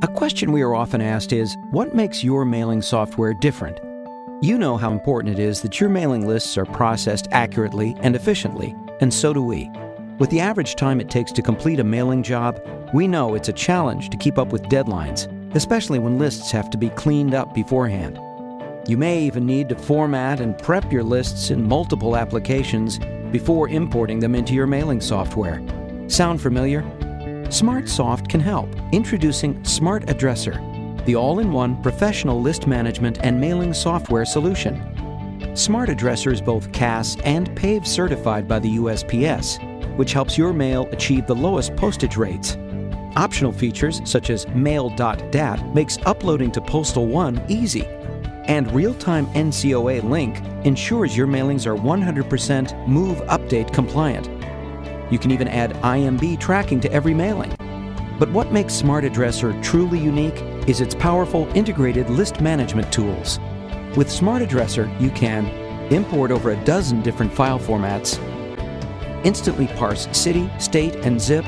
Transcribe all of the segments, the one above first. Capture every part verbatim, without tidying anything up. A question we are often asked is, what makes your mailing software different? You know how important it is that your mailing lists are processed accurately and efficiently, and so do we. With the average time it takes to complete a mailing job, we know it's a challenge to keep up with deadlines, especially when lists have to be cleaned up beforehand. You may even need to format and prep your lists in multiple applications before importing them into your mailing software. Sound familiar? SmartSoft can help, introducing SmartAddresser, the all-in-one professional list management and mailing software solution. SmartAddresser is both CASS and PAVE certified by the U S P S, which helps your mail achieve the lowest postage rates. Optional features such as mail dot dat makes uploading to PostalOne easy, and real-time N C O A link ensures your mailings are one hundred percent move update compliant. You can even add I M B tracking to every mailing. But what makes SmartAddresser truly unique is its powerful integrated list management tools. With SmartAddresser, you can import over a dozen different file formats, instantly parse city, state, and zip,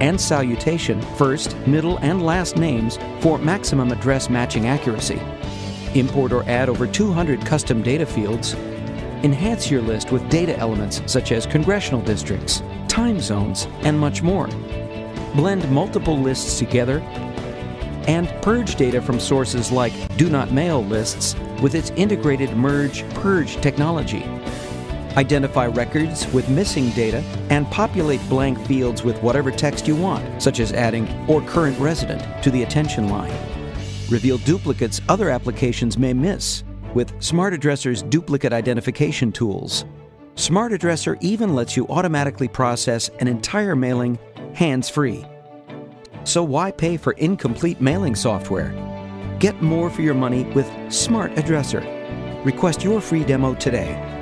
and salutation, first, middle, and last names for maximum address matching accuracy, import or add over two hundred custom data fields, enhance your list with data elements such as congressional districts, time zones, and much more. Blend multiple lists together and purge data from sources like do not mail lists with its integrated merge-purge technology. Identify records with missing data and populate blank fields with whatever text you want, such as adding or current resident to the attention line. Reveal duplicates other applications may miss with SmartAddresser's duplicate identification tools. SmartAddresser even lets you automatically process an entire mailing hands-free. So why pay for incomplete mailing software? Get more for your money with SmartAddresser. Request your free demo today.